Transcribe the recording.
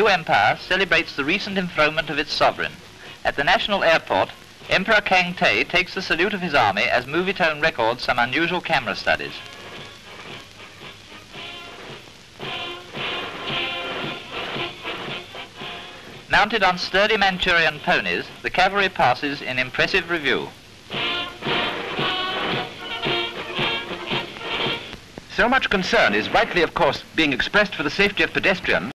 new empire celebrates the recent enthronement of its sovereign. At the national airport, Emperor Kangteh takes the salute of his army as Movietone records some unusual camera studies. Mounted on sturdy Manchurian ponies, the cavalry passes in impressive review. So much concern is rightly, of course, being expressed for the safety of pedestrians.